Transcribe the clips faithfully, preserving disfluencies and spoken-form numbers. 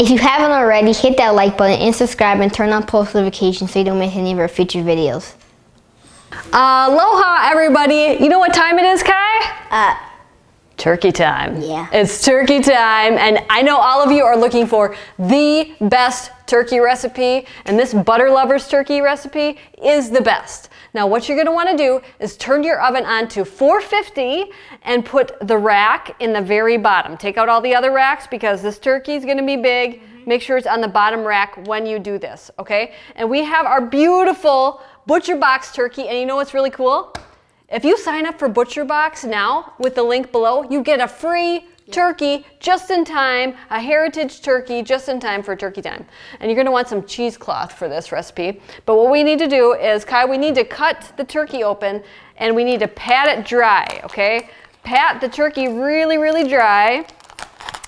If you haven't already, hit that like button and subscribe and turn on post notifications so you don't miss any of our future videos. Aloha everybody! You know what time it is, Kai? Uh. Turkey time. Yeah. It's turkey time, and I know all of you are looking for the best turkey recipe, and this Butter Lovers turkey recipe is the best. Now what you're going to want to do is turn your oven on to four fifty and put the rack in the very bottom. Take out all the other racks because this turkey is going to be big. Make sure it's on the bottom rack when you do this, okay? And we have our beautiful ButcherBox turkey, and you know what's really cool? If you sign up for ButcherBox now with the link below, you get a free turkey just in time, a heritage turkey just in time for turkey time. And you're going to want some cheesecloth for this recipe. But what we need to do is, Kai, we need to cut the turkey open and we need to pat it dry, okay? Pat the turkey really, really dry.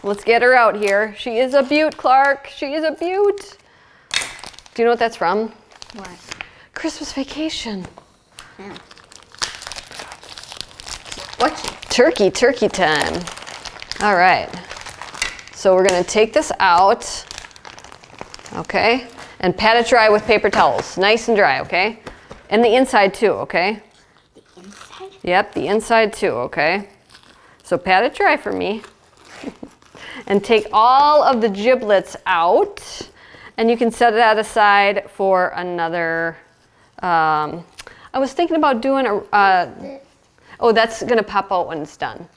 Let's get her out here. She is a beaut, Clark. She is a beaut. Do you know what that's from? What? Christmas Vacation. Yeah. What? Turkey, turkey time. All right. So we're gonna take this out, okay? And pat it dry with paper towels, nice and dry, okay? And the inside too, okay? The inside? Yep, the inside too, okay? So pat it dry for me. And take all of the giblets out, and you can set that aside for another, um, I was thinking about doing a, uh, oh, that's gonna pop out when it's done.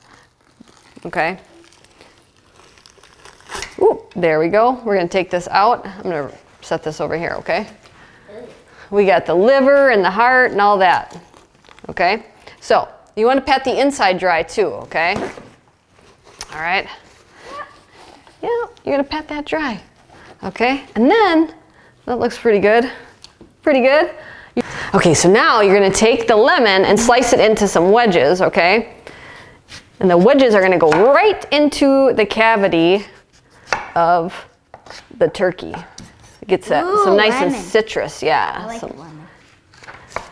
Okay. Ooh, there we go. We're gonna take this out. I'm gonna set this over here, okay? We got the liver and the heart and all that. Okay? So, you wanna pat the inside dry too, okay? All right. Yeah, you're gonna pat that dry. Okay, and then, that looks pretty good. Pretty good. Okay, so now you're gonna take the lemon and slice it into some wedges, okay? And the wedges are gonna go right into the cavity of the turkey. It gets that, ooh, some nice lemon and citrus, yeah. I like some, lemon.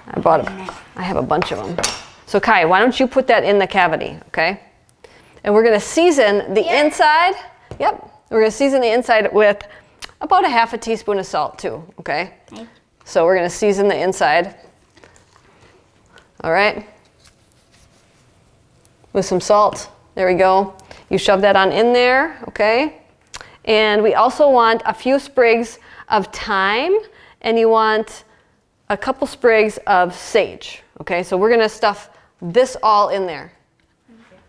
I bought a, I have a bunch of them. So Kai, why don't you put that in the cavity, okay? And we're gonna season the yep. inside, yep. We're gonna season the inside with about a half a teaspoon of salt too, okay? okay. So we're gonna season the inside, all right, with some salt. There we go. You shove that on in there, okay? And we also want a few sprigs of thyme, and you want a couple sprigs of sage, okay? So we're gonna stuff this all in there. Okay.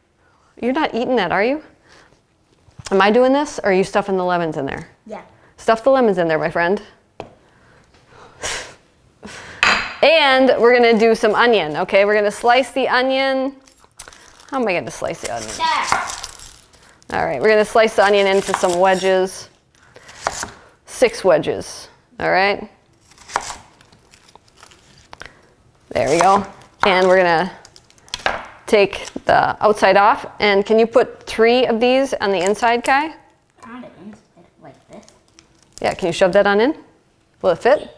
You're not eating that, are you? Am I doing this, or are you stuffing the lemons in there? Yeah. Stuff the lemons in there, my friend. And we're gonna do some onion, okay? We're gonna slice the onion. How am I gonna slice the onion? Yeah. All right, we're gonna slice the onion into some wedges. Six wedges, all right? There we go. And we're gonna take the outside off. And can you put three of these on the inside, Kai? On the inside, like this? Yeah, can you shove that on in? Will it fit?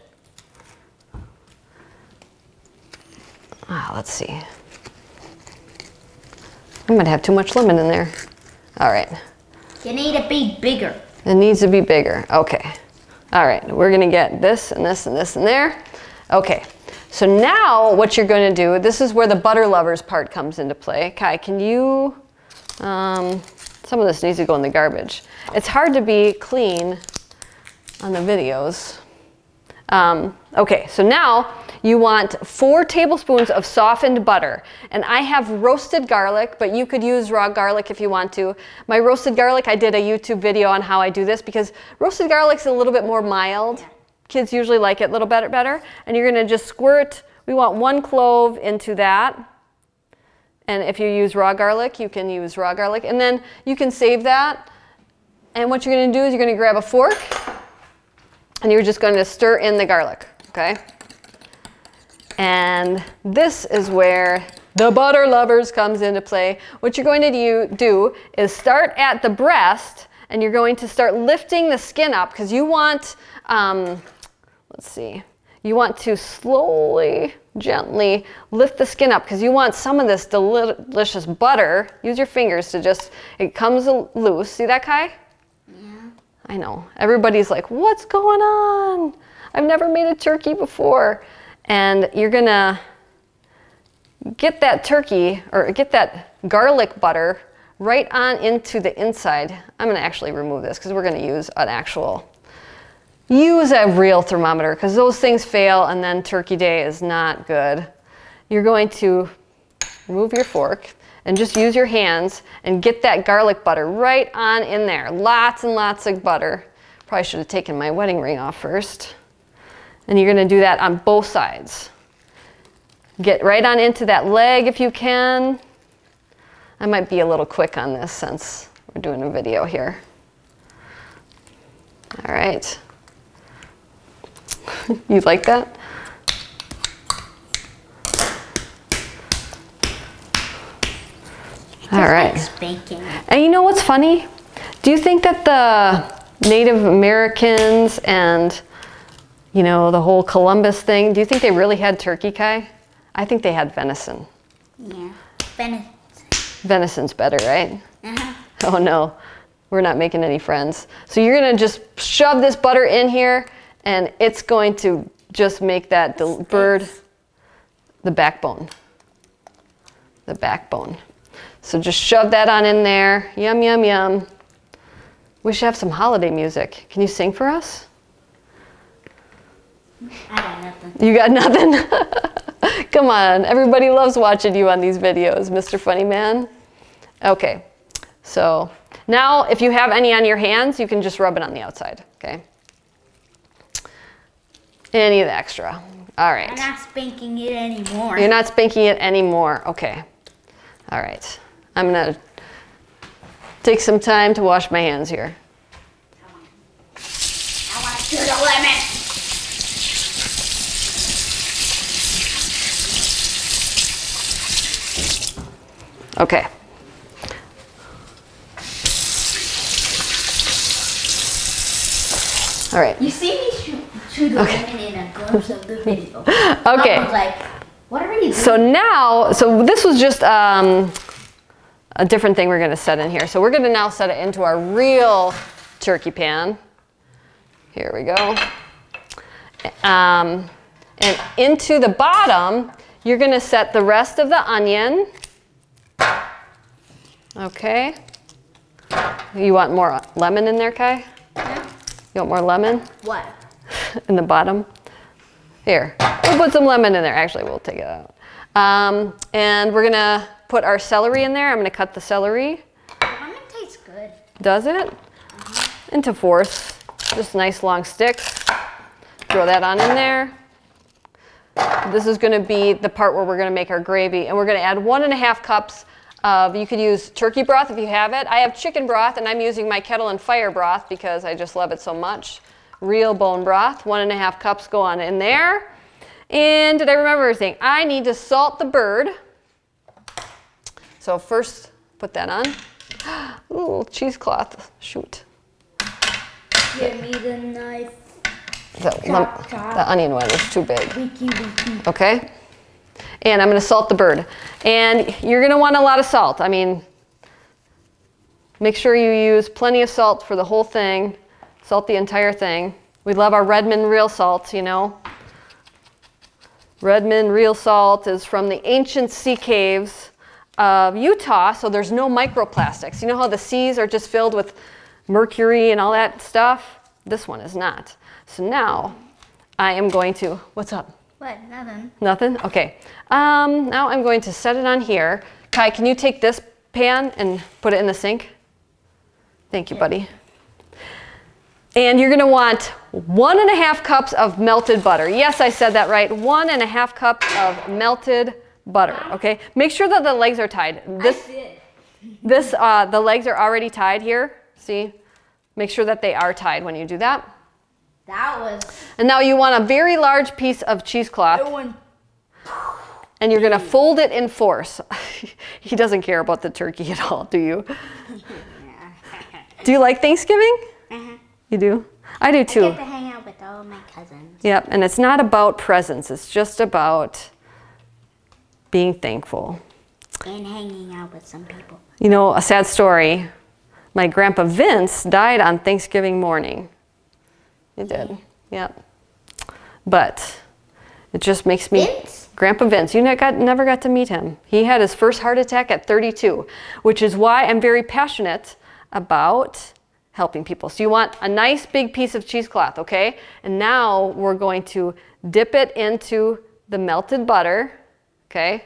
Ah, let's see. I might have too much lemon in there. All right. You need to be bigger. It needs to be bigger. Okay. All right. We're going to get this and this and this and there. Okay. So now what you're going to do, this is where the Butter Lovers part comes into play. Kai, can you, um, some of this needs to go in the garbage. It's hard to be clean on the videos. Um, okay, so now you want four tablespoons of softened butter, and I have roasted garlic, but you could use raw garlic if you want to. My roasted garlic, I did a YouTube video on how I do this because roasted garlic's a little bit more mild. Yeah. Kids usually like it a little better, better. And you're gonna just squirt, we want one clove into that. And if you use raw garlic, you can use raw garlic, and then you can save that. And what you're gonna do is you're gonna grab a fork, and you're just going to stir in the garlic, okay? And this is where the Butter Lovers comes into play. What you're going to do is start at the breast, and you're going to start lifting the skin up because you want, um, let's see, you want to slowly, gently lift the skin up because you want some of this deli- delicious butter. Use your fingers to just, it comes loose. See that, Kai? Yeah. I know, everybody's like, what's going on? I've never made a turkey before. And you're gonna get that turkey, or get that garlic butter right on into the inside. I'm gonna actually remove this because we're gonna use an actual, use a real thermometer, because those things fail and then turkey day is not good. You're going to remove your fork and just use your hands and get that garlic butter right on in there. Lots and lots of butter. Probably should have taken my wedding ring off first. And you're gonna do that on both sides. Get right on into that leg if you can. I might be a little quick on this since we're doing a video here. All right. You like that? All right. And you know what's funny? Do you think that the Native Americans and, you know, the whole Columbus thing, do you think they really had turkey, Kai? I think they had venison. Yeah, venison. Venison's better, right? Uh-huh. Oh no, we're not making any friends. So you're gonna just shove this butter in here and it's going to just make that bird the backbone. The backbone. So just shove that on in there. Yum, yum, yum. We should have some holiday music. Can you sing for us? I got nothing. You got nothing? Come on, everybody loves watching you on these videos, Mister Funny Man. Okay, so now if you have any on your hands, you can just rub it on the outside, okay? Any of the extra. All right. I'm not spanking it anymore. You're not spanking it anymore, okay. All right, I'm gonna take some time to wash my hands here. I want it to the limit. Okay. All right. You see me to the okay. limit in a glimpse of the video. Okay. What are you doing? So now, so this was just um, a different thing we're gonna set in here. So we're gonna now set it into our real turkey pan. Here we go. Um, and into the bottom, you're gonna set the rest of the onion. Okay. You want more lemon in there, Kai? Yeah. You want more lemon? What? In the bottom? Here, we'll put some lemon in there. Actually, we'll take it out. Um, and we're gonna put our celery in there. I'm gonna cut the celery. Lemon tastes good. Does it? Mm-hmm. Into fourths, just nice long sticks. Throw that on in there. This is gonna be the part where we're gonna make our gravy, and we're gonna add one and a half cups of, you could use turkey broth if you have it. I have chicken broth, and I'm using my Kettle and Fire broth because I just love it so much. Real bone broth, one and a half cups go on in there. And did I remember everything? I need to salt the bird. So first, put that on. Ooh, cheesecloth, shoot. Give me the knife. The, chop, chop. The onion one is too big. Wiki, wiki. Okay. And I'm gonna salt the bird. And you're gonna want a lot of salt. I mean, make sure you use plenty of salt for the whole thing. Salt the entire thing. We love our Redmond Real Salt, you know. Redmond Real Salt is from the ancient sea caves of Utah, so there's no microplastics. You know how the seas are just filled with mercury and all that stuff? This one is not. So now I am going to, what's up? What, nothing. Nothing? Okay. Um, now I'm going to set it on here. Kai, can you take this pan and put it in the sink? Thank you, buddy. And you're gonna want one and a half cups of melted butter. Yes, I said that right. One and a half cups of melted butter, okay? Make sure that the legs are tied. This, I did. this, uh, the legs are already tied here, see? Make sure that they are tied when you do that. That was... And now you want a very large piece of cheesecloth. One... And you're gonna fold it in fourths. He doesn't care about the turkey at all, do you? Do you like Thanksgiving? Uh-huh. You do? I do too. I get to hang out with all my cousins. Yep, and it's not about presents. It's just about being thankful. And hanging out with some people. You know, a sad story. My grandpa Vince died on Thanksgiving morning. He did, yep. But it just makes me... Vince? Grandpa Vince. You ne got, never got to meet him. He had his first heart attack at thirty-two, which is why I'm very passionate about helping people. So you want a nice big piece of cheesecloth, okay? And now we're going to dip it into the melted butter, okay?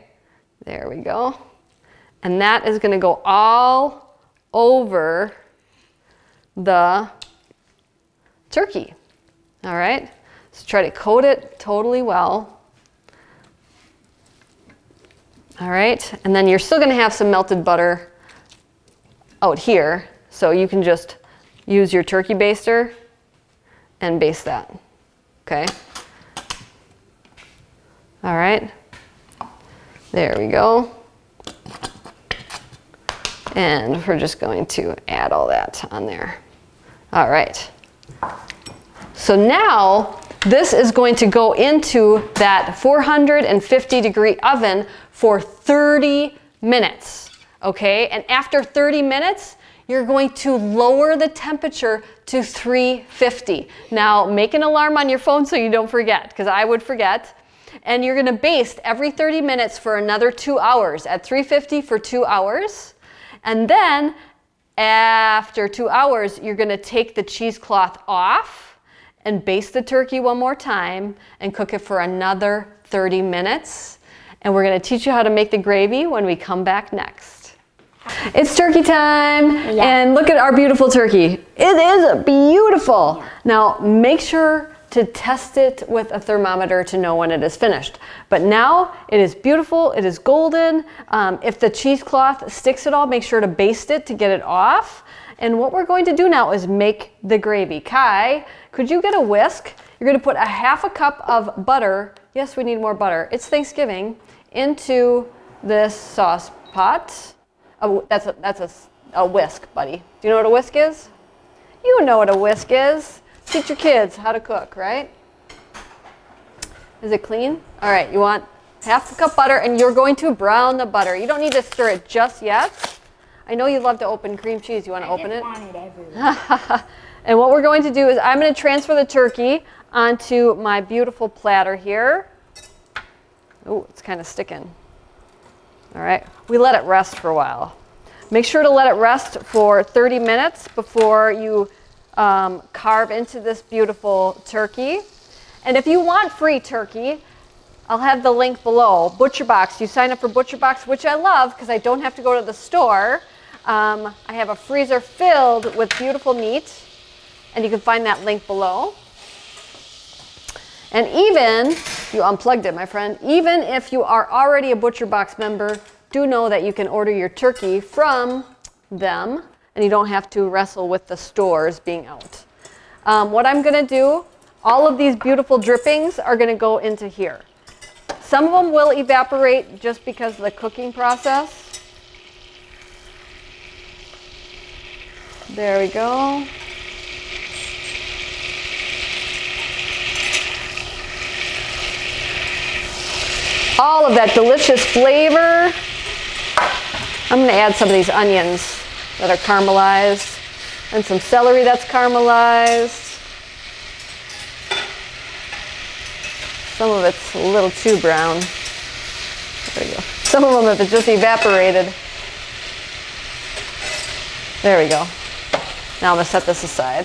There we go. And that is going to go all over the turkey. All right? So try to coat it totally well. All right? And then you're still going to have some melted butter out here. So you can just use your turkey baster and baste that. Okay? All right? There we go. And we're just going to add all that on there. All right. So now this is going to go into that four hundred fifty degree oven for thirty minutes. Okay? And after thirty minutes, you're going to lower the temperature to three fifty. Now make an alarm on your phone so you don't forget, because I would forget. And you're going to baste every thirty minutes for another two hours at three fifty for two hours. And then after two hours, you're going to take the cheesecloth off and baste the turkey one more time and cook it for another thirty minutes. And we're going to teach you how to make the gravy when we come back next. It's turkey time. Yeah. And look at our beautiful turkey. It is beautiful. Yeah. Now make sure to test it with a thermometer to know when it is finished. But now it is beautiful, it is golden. Um, if the cheesecloth sticks at all, make sure to baste it to get it off. And what we're going to do now is make the gravy. Kai, could you get a whisk? You're gonna put a half a cup of butter, yes, we need more butter, it's Thanksgiving, into this sauce pot. Oh, that's a, that's a, a whisk, buddy. Do you know what a whisk is? You know what a whisk is. Teach your kids how to cook, right? Is it clean? All right, you want half a cup butter and you're going to brown the butter. You don't need to stir it just yet. I know you love to open cream cheese. You want to open it? I just want it everywhere. And what we're going to do is I'm going to transfer the turkey onto my beautiful platter here. Oh, it's kind of sticking. All right, we let it rest for a while. Make sure to let it rest for thirty minutes before you Um, carve into this beautiful turkey. And if you want free turkey, I'll have the link below. ButcherBox, you sign up for ButcherBox, which I love because I don't have to go to the store. Um, I have a freezer filled with beautiful meat, and you can find that link below. And even, you unplugged it, my friend, even if you are already a ButcherBox member, do know that you can order your turkey from them. And you don't have to wrestle with the stores being out. Um, what I'm gonna do, all of these beautiful drippings are gonna go into here. Some of them will evaporate just because of the cooking process. There we go. All of that delicious flavor. I'm gonna add some of these onions that are caramelized, and some celery that's caramelized. Some of it's a little too brown. There we go. Some of them have just evaporated. There we go. Now I'm gonna set this aside.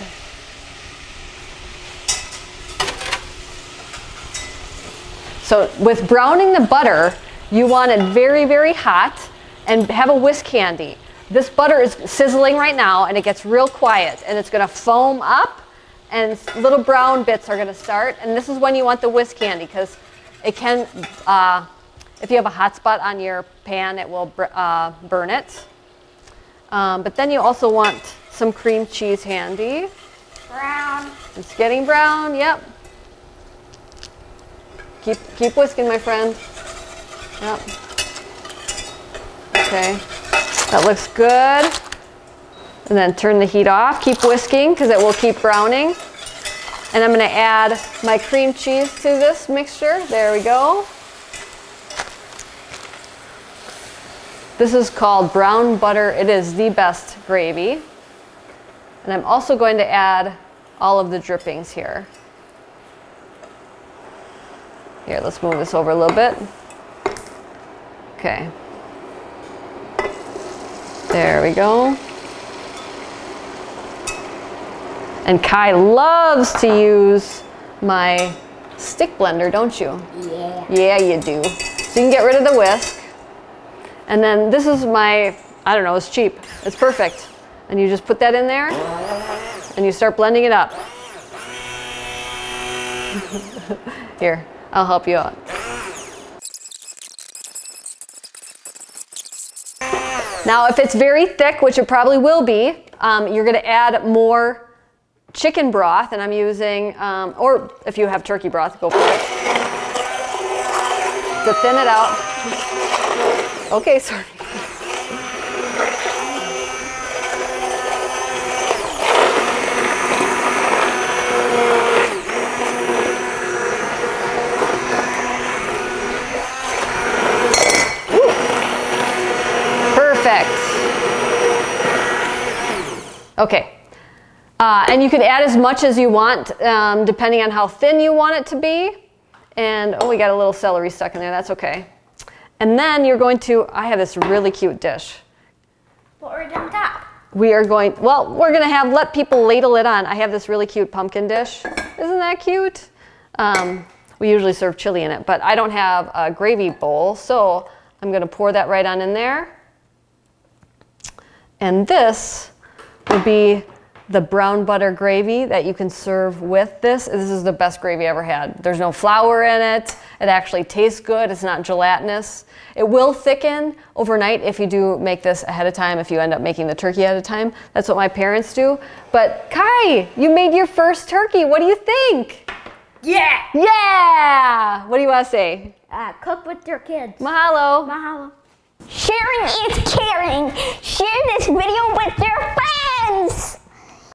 So with browning the butter, you want it very, very hot, and have a whisk handy. This butter is sizzling right now and it gets real quiet and it's gonna foam up and little brown bits are gonna start. And this is when you want the whisk handy because it can, uh, if you have a hot spot on your pan, it will uh, burn it. Um, but then you also want some cream cheese handy. Brown. It's getting brown, yep. Keep, keep whisking, my friend. Yep. Okay. That looks good. And then turn the heat off. Keep whisking because it will keep browning. And I'm going to add my cream cheese to this mixture. There we go. This is called brown butter. It is the best gravy. And I'm also going to add all of the drippings here. Here, let's move this over a little bit. Okay. There we go. And Kai loves to use my stick blender, don't you? Yeah. Yeah, you do. So you can get rid of the whisk. And then this is my, I don't know, it's cheap. It's perfect. And you just put that in there and you start blending it up. Here, I'll help you out. Now, if it's very thick, which it probably will be, um, you're gonna add more chicken broth, and I'm using, um, or if you have turkey broth, go for it. To thin it out. Okay, sorry. Ooh. Perfect. Okay. Uh, and you can add as much as you want, um, depending on how thin you want it to be. And, oh, we got a little celery stuck in there. That's okay. And then you're going to, I have this really cute dish. What are we doing on top? We are going, well, we're going to have, let people ladle it on. I have this really cute pumpkin dish. Isn't that cute? Um, we usually serve chili in it, but I don't have a gravy bowl, so I'm going to pour that right on in there. And this would be the brown butter gravy that you can serve with this. This is the best gravy I ever had. There's no flour in it. It actually tastes good. It's not gelatinous. It will thicken overnight if you do make this ahead of time, if you end up making the turkey ahead of time. That's what my parents do. But Kai, you made your first turkey. What do you think? Yeah. Yeah. What do you want to say? Uh, cook with your kids. Mahalo. Mahalo. Sharing is caring. Share this video with your friends.